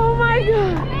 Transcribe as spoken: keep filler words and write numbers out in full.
Oh my God.